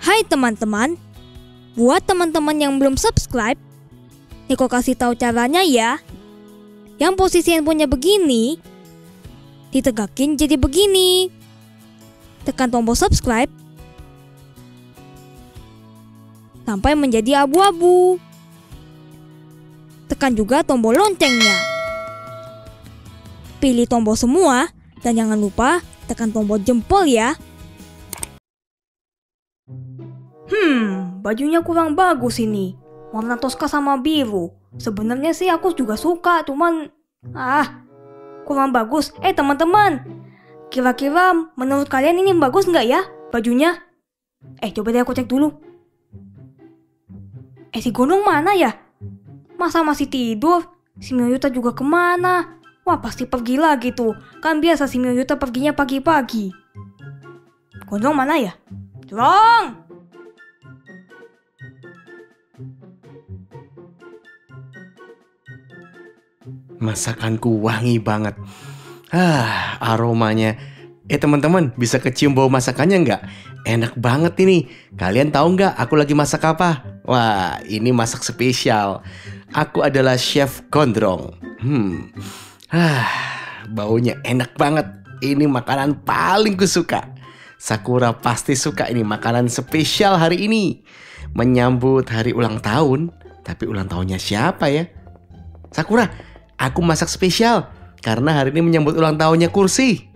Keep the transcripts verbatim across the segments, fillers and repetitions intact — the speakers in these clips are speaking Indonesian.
Hai teman-teman, buat teman-teman yang belum subscribe, Niko kasih tahu caranya ya. Yang posisi handphonenya begini, ditegakin jadi begini. Tekan tombol subscribe sampai menjadi abu-abu. Tekan juga tombol loncengnya. Pilih tombol semua dan jangan lupa tekan tombol jempol ya. Hmm, bajunya kurang bagus ini. Warna toska sama biru. Sebenarnya sih aku juga suka, cuman ah, kurang bagus. Eh teman-teman, kira-kira menurut kalian ini bagus nggak ya bajunya? Eh coba deh aku cek dulu. Eh si Gondong mana ya? Masa masih tidur? Si Mio Yuta juga kemana? Wah pasti pergi lagi tuh. Kan biasa si Mio Yuta perginya pagi-pagi. Gondong mana ya? Gondong! Masakanku wangi banget. Ah, aromanya. Eh teman-teman, bisa kecium bau masakannya nggak? Enak banget ini. Kalian tahu nggak aku lagi masak apa? Wah, ini masak spesial. Aku adalah Chef Gondong. Hmm. Ah, baunya enak banget. Ini makanan paling kusuka. Sakura pasti suka ini makanan spesial hari ini. Menyambut hari ulang tahun. Tapi ulang tahunnya siapa ya? Sakura, aku masak spesial karena hari ini menyambut ulang tahunnya kursi.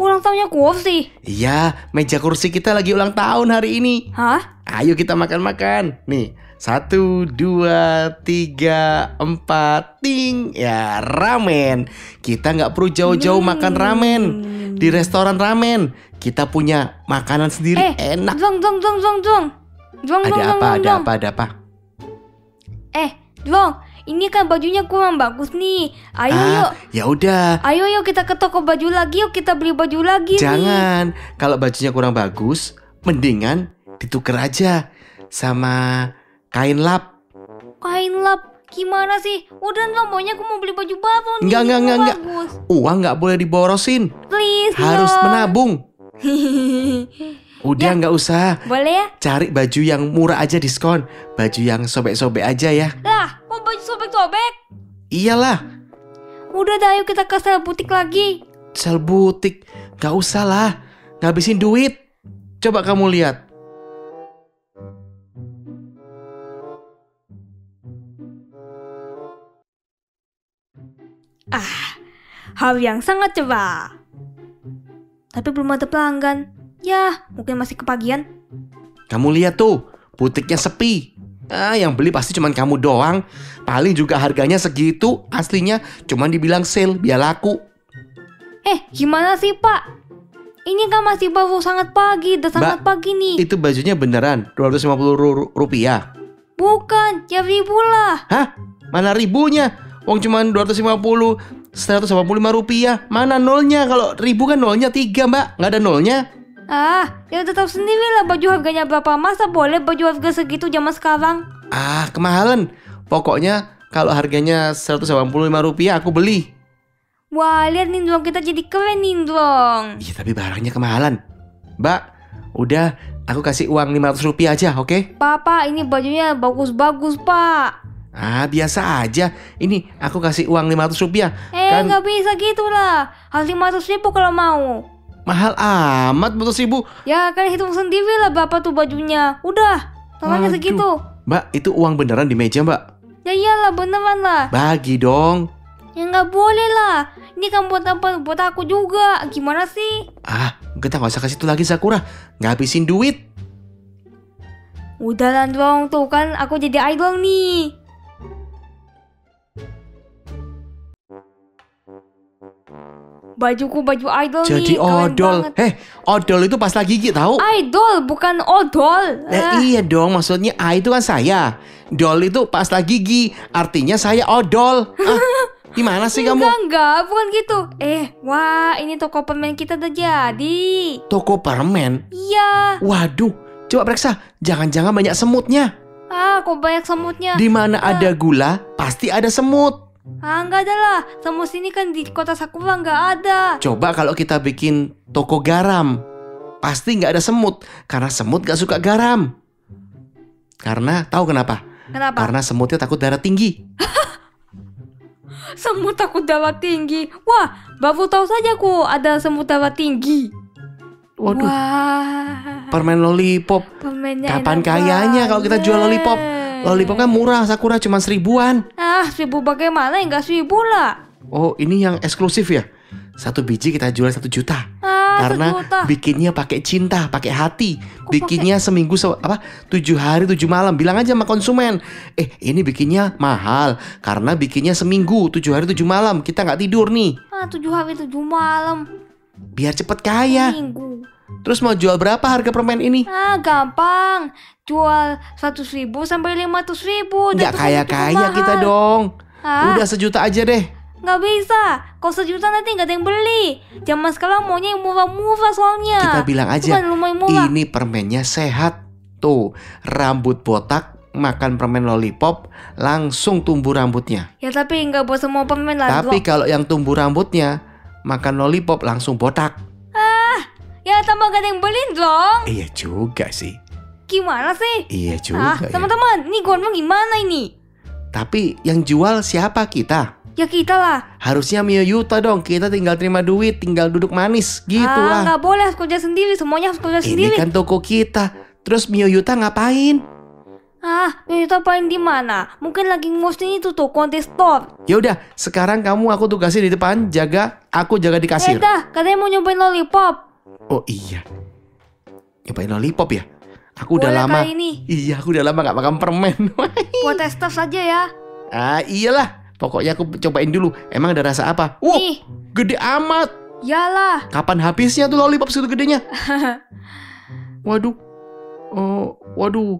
Ulang tahunnya kursi? Iya, meja kursi kita lagi ulang tahun hari ini. Hah? Ayo kita makan-makan. Nih, satu, dua, tiga, empat, ting. Ya, ramen. Kita nggak perlu jauh-jauh hmm. makan ramen. Di restoran ramen, kita punya makanan sendiri eh, enak. Jong, jong, jong, jong, jong. Jong, ada, jong, apa, jong, ada jong. apa, ada apa, ada apa? Eh, jong. Ini kan bajunya kurang bagus nih. Ayo ah, yuk. Ya udah. Ayo yuk kita ke toko baju lagi yuk, kita beli baju lagi. Jangan. Nih. Kalau bajunya kurang bagus, mendingan ditukar aja sama kain lap. Kain lap? Gimana sih? Udah dong, maunya aku mau beli baju baru nih. Enggak, enggak, enggak, enggak. Uang nggak boleh diborosin. Please. Harus no. menabung. Udah nggak ya, usah. Boleh ya? Cari baju yang murah aja diskon. Baju yang sobek-sobek aja ya. Lah. Baju sobek-sobek? Iyalah. Udah dah, ayo kita ke sel butik lagi. Sel butik? Gak usah lah, ngabisin duit. Coba kamu lihat. Ah, hari yang sangat cerah. Tapi belum ada pelanggan. Ya, mungkin masih kepagian. Kamu lihat tuh, butiknya sepi. Ah, yang beli pasti cuman kamu doang. Paling juga harganya segitu. Aslinya cuman dibilang sale biar laku. Eh gimana sih pak? Ini kan masih baru sangat pagi. Udah sangat pagi nih. Itu bajunya beneran dua ratus lima puluh rupiah? Bukan, ya ribu lah. Hah? Mana ribunya? Uang cuman dua ratus lima puluh, seratus delapan puluh lima rupiah. Mana nolnya? Kalau ribu kan nolnya tiga mbak. Nggak ada nolnya. Ah, ya tetap sendirilah baju harganya berapa. Masa boleh baju harga segitu zaman sekarang? Ah, kemahalan. Pokoknya kalau harganya seratus delapan puluh lima rupiah aku beli. Wah, lihat nih dong, kita jadi keren nih dong. Iya, tapi barangnya kemahalan. Mbak, udah aku kasih uang lima ratus rupiah aja, oke? Okay? Papa, ini bajunya bagus-bagus, Pak. Ah, biasa aja. Ini aku kasih uang lima ratus rupiah. Eh, kan... nggak bisa gitulah. Harus lima ratus ribu kalau mau. Mahal amat butuh seribu. Ya kan hitung sendiri lah bapak tuh bajunya. Udah, totalnya segitu. Mbak, itu uang beneran di meja mbak? Ya iyalah beneran lah. Bagi dong. Ya nggak boleh lah. Ini kan buat apa? Buat aku juga. Gimana sih? Ah, kita nggak usah kasih itu lagi Sakura. Ngabisin duit. Udah lah dong, tuh kan aku jadi idol nih. Bajuku baju idol jadi nih. Jadi odol. Heh, odol itu pas lagi gigit tahu? Idol bukan odol. Nah, eh. Iya dong, maksudnya A itu kan saya. Dol itu pas lagi gigi, artinya saya odol. Ah, gimana sih kamu? Enggak, enggak, bukan gitu. Eh, wah, ini toko permen kita udah jadi. Toko permen? Iya. Waduh, coba periksa. Jangan-jangan banyak semutnya. Ah, kok banyak semutnya? Di mana ah. ada gula, pasti ada semut. Ah, nggak ada lah. Semut sini kan di kota Sakura nggak ada. Coba kalau kita bikin toko garam. pasti nggak ada semut, karena semut nggak suka garam. Karena tahu kenapa? Kenapa? Karena semutnya takut darah tinggi. Semut takut darah tinggi. Wah, baru tahu saja ku ada semut darah tinggi. Waduh. Wah. Permen lollipop. Permennya kapan kayanya kalau kita jual lollipop? Lollipop kan murah, Sakura, cuma seribuan. Ah, seribu bagaimana? Enggak seribu lah. Oh, ini yang eksklusif ya? Satu biji kita jual satu juta. Ah, karena sejuta. Bikinnya pakai cinta, pakai hati. Kok bikinnya pake... seminggu apa? Tujuh hari tujuh malam. Bilang aja sama konsumen. Eh, ini bikinnya mahal karena bikinnya seminggu tujuh hari tujuh malam. Kita nggak tidur nih. Ah, tujuh hari tujuh malam. Biar cepet kaya. Seminggu. Terus mau jual berapa harga permen ini? Ah, gampang. Jual seratus ribu sampai lima ratus ribu. Nggak kaya kaya kita dong. Ah. Udah sejuta aja deh. Nggak bisa, kalau sejuta nanti nggak ada yang beli. Zaman sekarang maunya yang murah-murah soalnya. Kita bilang aja, ini permennya sehat. Tuh, rambut botak, makan permen lollipop, langsung tumbuh rambutnya. Ya tapi nggak buat semua permen lah. Tapi kalau yang tumbuh rambutnya, makan lollipop langsung botak. Ah, ya tambah nggak ada yang beli dong. Iya juga sih. Gimana sih? Iya juga. Ah, teman-teman, ini Gondong gimana ini? Tapi yang jual siapa kita? Ya kita lah. Harusnya Mio Yuta dong. Kita tinggal terima duit, tinggal duduk manis gitu lah. Ah, gak boleh, harus kerja sendiri. Semuanya harus kerja sendiri. Ini kan toko kita. Terus Mio Yuta ngapain? Ah, Mio Yuta paling di mana? Mungkin lagi ngurusin itu tuh kontestor. Ya udah, sekarang kamu aku tugasin di depan, jaga, aku jaga di kasir. Dah, katanya mau nyobain lollipop. Oh iya, nyobain lollipop ya? Aku boleh udah lama. Ini. Iya, aku udah lama gak makan permen. Kontestor saja ya. Ah iyalah. Pokoknya aku cobain dulu. Emang ada rasa apa? Wow, ih, gede amat. Yalah. Kapan habisnya tuh lollipop segitu gedenya? Waduh. Oh, waduh.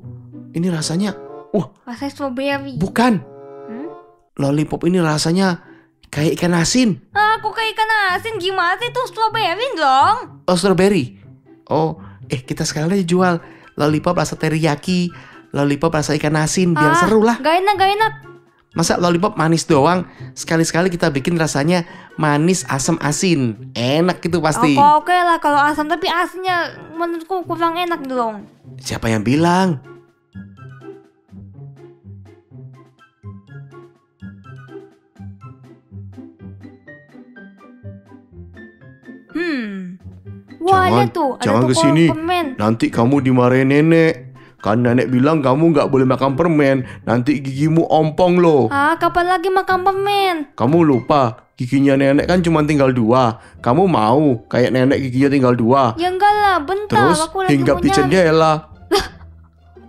Ini rasanya. Wah. Uh, rasanya strawberry. Bukan. Hmm? Lollipop ini rasanya kayak ikan asin. Ah, kok kayak ikan asin? Gimana sih tuh strawberry dong? Oh, strawberry. Oh, eh kita sekali aja jual lollipop rasa teriyaki, lollipop rasa ikan asin, biar ah, seru lah. Gak enak, gak enak. Masa lollipop manis doang? Sekali-sekali kita bikin rasanya manis, asam, asin. Enak gitu pasti. Oh, oke lah kalau asam, tapi asinnya menurutku kurang enak dong. Siapa yang bilang? Hmm. Wah, jangan, tuh, ada jangan kesini. Nanti kamu dimarahin nenek. Kan nenek bilang kamu nggak boleh makan permen, nanti gigimu ompong loh. Ah, kapan lagi makan permen? Kamu lupa, giginya nenek kan cuma tinggal dua. Kamu mau kayak nenek giginya tinggal dua? Ya enggak lah, bentar. Terus aku lagi hinggap di jendela.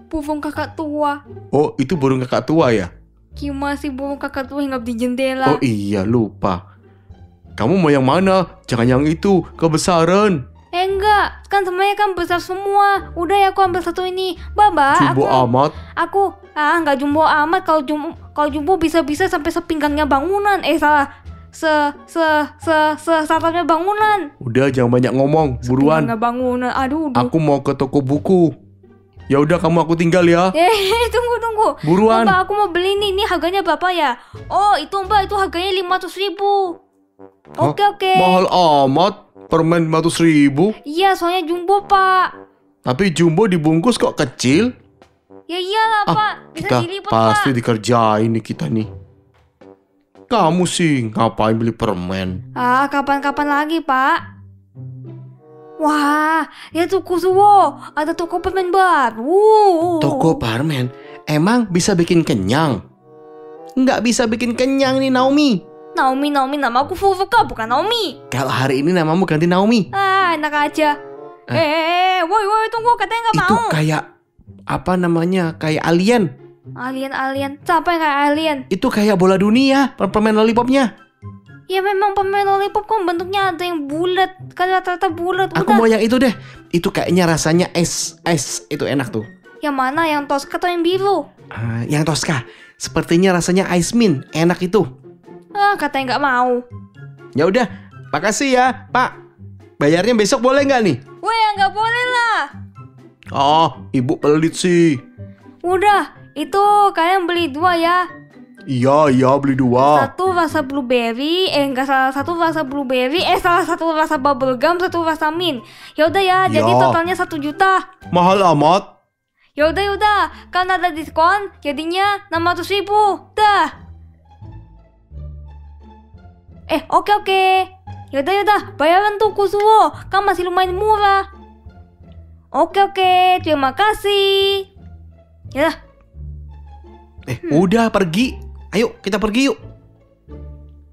Burung kakak tua. Oh, itu burung kakak tua ya? Gimana sih burung kakak tua hinggap di jendela? Oh iya, lupa. Kamu mau yang mana? Jangan yang itu, kebesaran. Eh enggak, kan semuanya kan besar semua. Udah ya aku ambil satu ini. Baba, jumbo aku, amat. Aku ah nggak jumbo amat. Kalau jumbo, kalau jumbo bisa-bisa sampai sepinggangnya bangunan. Eh salah, se se se se satapnya bangunan. Udah jangan banyak ngomong, buruan. Sepinggangnya bangunan. Aduh, aduh. Aku mau ke toko buku. Ya udah kamu aku tinggal ya. Eh tunggu tunggu. Buruan. Mbak, aku mau beli nih. Ini harganya berapa ya? Oh itu mbak, itu harganya lima ratus ribu. Oke oke. Okay. Mahal amat. Permen lima ratus ribu? Iya, soalnya jumbo, Pak. Tapi jumbo dibungkus kok kecil? Ya iyalah, ah, Pak. Bisa dilipat, pasti Pak. Dikerjain nih kita nih. Kamu sih ngapain beli permen? Ah, kapan-kapan lagi, Pak. Wah, ya toko Suwo. Ada toko permen baru. Toko permen? Emang bisa bikin kenyang? Nggak bisa bikin kenyang nih, Naomi. Naomi, Naomi, nama aku Fufuka, bukan Naomi. Kalau hari ini namamu ganti Naomi. Ah, enak aja. Eh, eh, woi, woi, tunggu, katanya nggak mau. Itu kayak apa namanya? Kayak alien. Alien, alien. Siapa yang kayak alien? Itu kayak bola dunia, permen lollipopnya. Ya memang permen lollipop kok bentuknya ada yang bulat, kan rata-rata bulat. Aku mau yang itu deh. Itu kayaknya rasanya es, es itu enak tuh. Yang mana? Yang Tosca atau yang biru? Uh, yang Tosca. Sepertinya rasanya ice mint, enak itu. Ah, katanya nggak mau. Ya udah, makasih ya, Pak. Bayarnya besok boleh nggak nih? Wah, nggak boleh lah. Oh, ibu pelit sih. Udah, itu kalian beli dua ya. Iya, iya, beli dua. Satu rasa blueberry, eh enggak salah satu rasa blueberry, eh salah satu rasa bubble gum, satu rasa mint. Yaudah ya, ya, jadi totalnya satu juta. Mahal amat. Yaudah, yaudah, kan ada diskon, jadinya enam ratus ribu. Dah. Eh, oke oke. Yaudah, yaudah, bayaran tuh Kusuo, kan masih lumayan murah. Oke oke, terima kasih. Ya. Eh, hmm. udah pergi. Ayo kita pergi yuk.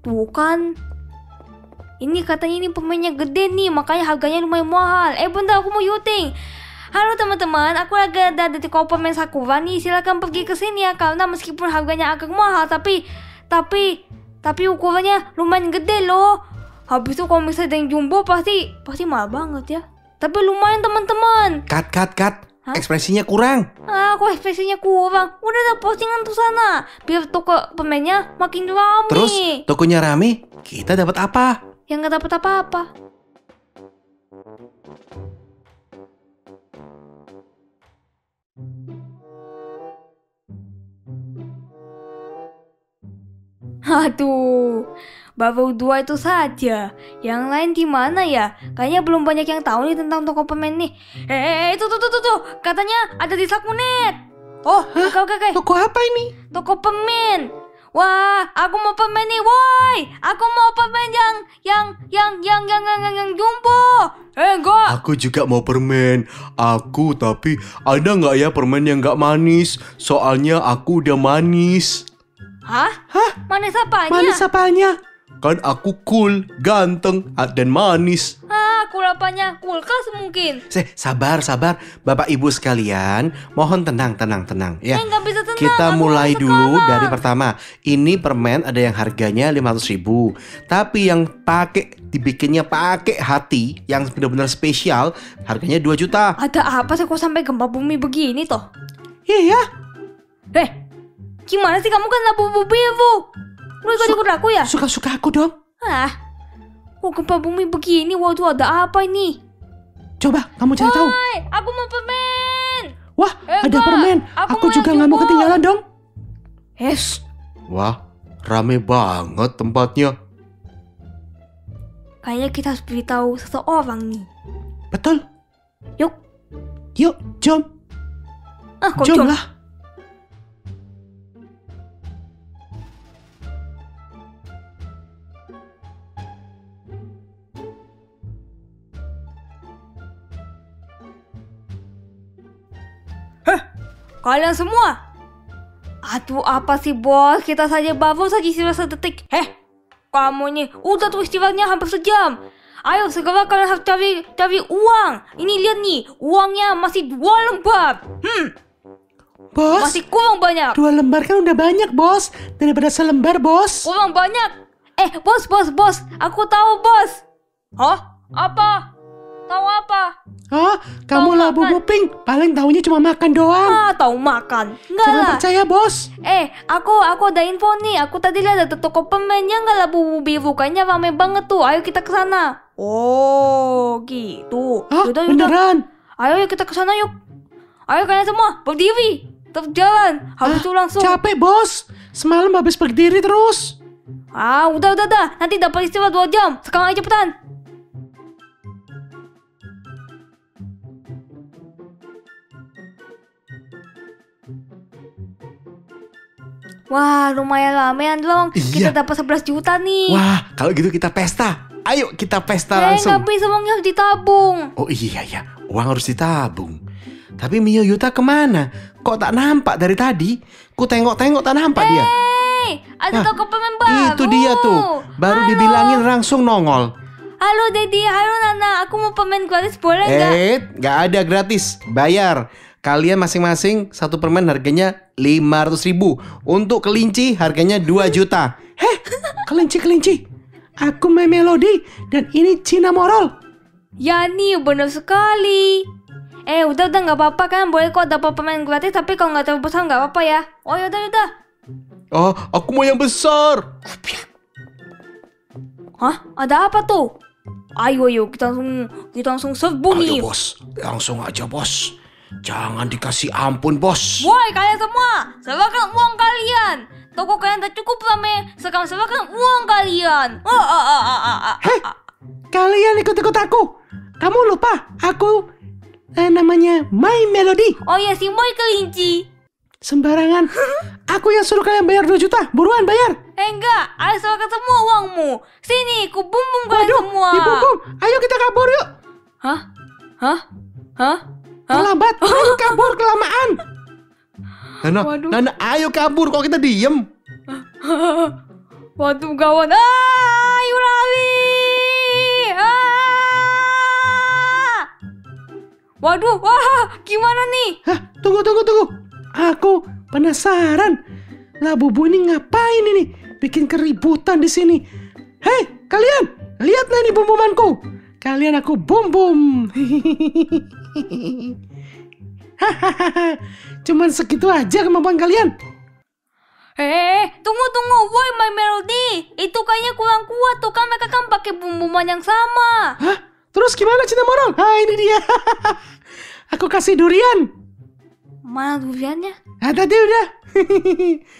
Tuh kan, ini katanya ini pemainnya gede nih, makanya harganya lumayan mahal. Eh bentar, aku mau syuting. Halo teman-teman, aku lagi ada di toko pemain Sakura nih. Silahkan pergi ke sini ya, karena meskipun harganya agak mahal, tapi Tapi Tapi ukurannya lumayan gede loh. Habis itu kalau misalnya ada yang jumbo pasti Pasti mahal banget ya. Tapi lumayan teman-teman. Cut cut cut. Hah? Ekspresinya kurang. Ah, kok ekspresinya kurang? Udah ada postingan tuh sana, biar toko pemainnya makin rame. Terus tokonya rame, kita dapat apa? Ya nggak dapat apa-apa. Aduh, baru dua itu saja. Yang lain di mana ya? Kayaknya belum banyak yang tahu nih tentang toko pemain nih. Eh, itu tuh tuh tuh, tuh. Katanya ada di Sakunet. Oh, kau kakek. Toko apa ini? Toko pemain. Wah, aku mau pemain nih, woi. Aku mau pemain yang yang yang yang yang yang yang, yang jumbo. Eh, enggak. Aku juga mau permen. Aku tapi ada nggak ya permen yang nggak manis? Soalnya aku udah manis. Hah? Hah? Manis apanya? Manis apanya? Kan aku cool, ganteng, dan manis. Ah, cool apanya? Kulkas mungkin. Seh, sabar, sabar. Bapak ibu sekalian, mohon tenang, tenang, tenang. Ya, eh, gak bisa tenang. Kita mulai dulu sekarang. Dari pertama. Ini permen ada yang harganya lima ratus ribu. Tapi yang pakai dibikinnya pakai hati, yang benar-benar spesial, harganya dua juta. Ada apa sih kok sampai gempa bumi begini toh? Iya ya. Eh, gimana sih kamu kan Labubu biru? Lu ikut-ikut aku ya? Suka-suka aku dong. Ah, oh, gempa bumi begini, waduh ada apa ini? Coba kamu cari tahu. Aku mau permen. Wah, eh, ada permen. Aku, aku juga nggak mau ketinggalan dong. Es. Wah, rame banget tempatnya. Kayaknya kita harus beritahu seseorang nih. Betul. Yuk, yuk, jom. Ah, kok jom lah. Kalian semua, aduh apa sih bos, kita saja baru saja istirahat sedetik. Heh, kamu nih udah tuh istirahatnya hampir sejam. Ayo segera kalian harus cari cari uang. Ini lihat nih, uangnya masih dua lembar. Hmm, bos masih kurang banyak. Dua lembar kan udah banyak bos, daripada selembar bos. Kurang banyak. Eh bos bos bos, aku tahu bos. Hah? Apa? Tahu apa? Hah? Kamu Labubu Pink? Paling tahunya cuma makan doang. Ah, tahu makan. Enggak lah. Jangan percaya, bos. Eh, aku aku ada info nih. Aku tadi lihat ada toko pemainnya enggak Labubu biru. Kayaknya rame banget tuh. Ayo kita ke sana. Oh, gitu. Hah? Yaudah, beneran? Yaudah. Ayo kita ke sana yuk. Ayo kalian semua berdiri. Terus jalan. Habis ah, itu langsung. Capek, bos. Semalam habis berdiri terus. Ah, udah udah dah. Nanti dapat istirahat dua jam. Sekarang aja cepetan. Wah, lumayan ramean dong. Iya. Kita dapat sebelas juta nih. Wah, kalau gitu kita pesta. Ayo kita pesta ya, langsung. Tapi uangnya harus ditabung. Oh iya ya, uang harus ditabung. Tapi Mio Yuta kemana? Kok tak nampak dari tadi? Ku tengok-tengok tak nampak hey, dia. Ada toko pemain baru. Itu dia tuh. Baru halo. Dibilangin langsung nongol. Halo Dedi, halo Nana. Aku mau pemain gratis boleh nggak? Eh, nggak ada gratis. Bayar. Kalian masing-masing satu permen harganya lima ratus ribu. Untuk kelinci harganya dua juta. Heh, kelinci-kelinci. Aku My Melody dan ini Cinnamoroll. Ya nih, bener sekali. Eh, udah-udah gak apa-apa kan. Boleh kok dapat permen gratis, tapi kalau gak terlalu besar gak apa-apa ya. Oh, yaudah-yaudah. Oh, aku mau yang besar. Hah? Ada apa tuh? Ayo, ayo, kita langsung, kita langsung serbu nih. Ayo, bos. Langsung aja, bos. Jangan dikasih ampun bos. Woi kalian semua, serahkan uang kalian. Toko kalian tak cukup rame. Sekarang saya makan uang kalian. Oh, oh, oh, oh, oh, oh. Hei, kalian ikut-ikut aku. Kamu lupa aku eh, namanya My Melody. Oh ya, si Moy kelinci. Sembarangan. Aku yang suruh kalian bayar dua juta. Buruan bayar. Eh, enggak, aku serahkan semua uangmu. Sini, ku bumbung kalian semua. Dibumbung. Ayo kita kabur yuk. Hah? Hah? Hah? Terlambat, ayo kabur, kelamaan. Nana, waduh. Nana, ayo kabur, kok kita diem? Waduh, gawat. Ah, ayo lari. Ah. Waduh, wah, gimana nih? Hah, tunggu, tunggu, tunggu. Aku penasaran. Labubu ini ngapain ini? Bikin keributan di sini. Hei, kalian, lihatlah ini bumbumanku. Kalian aku bum-bum. Hahaha, cuman segitu aja kemampuan kalian. Eh, tunggu tunggu, woi My Melody, itu kayaknya kurang kuat tuh kan mereka kan pakai bumbuman yang sama. Hah? Terus gimana Cinnamoroll? Ah ini dia. Aku kasih durian. Mana duriannya? Ah tadi udah.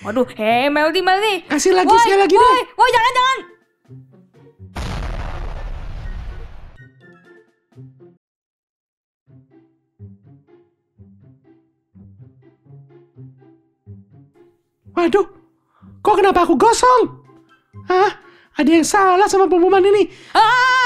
Waduh, eh Melody Melody, kasih lagi woy, sekali lagi woy, deh. Woi jangan jangan. Waduh, kok kenapa aku gosong? Hah? Ada yang salah sama pembuman ini. Ah!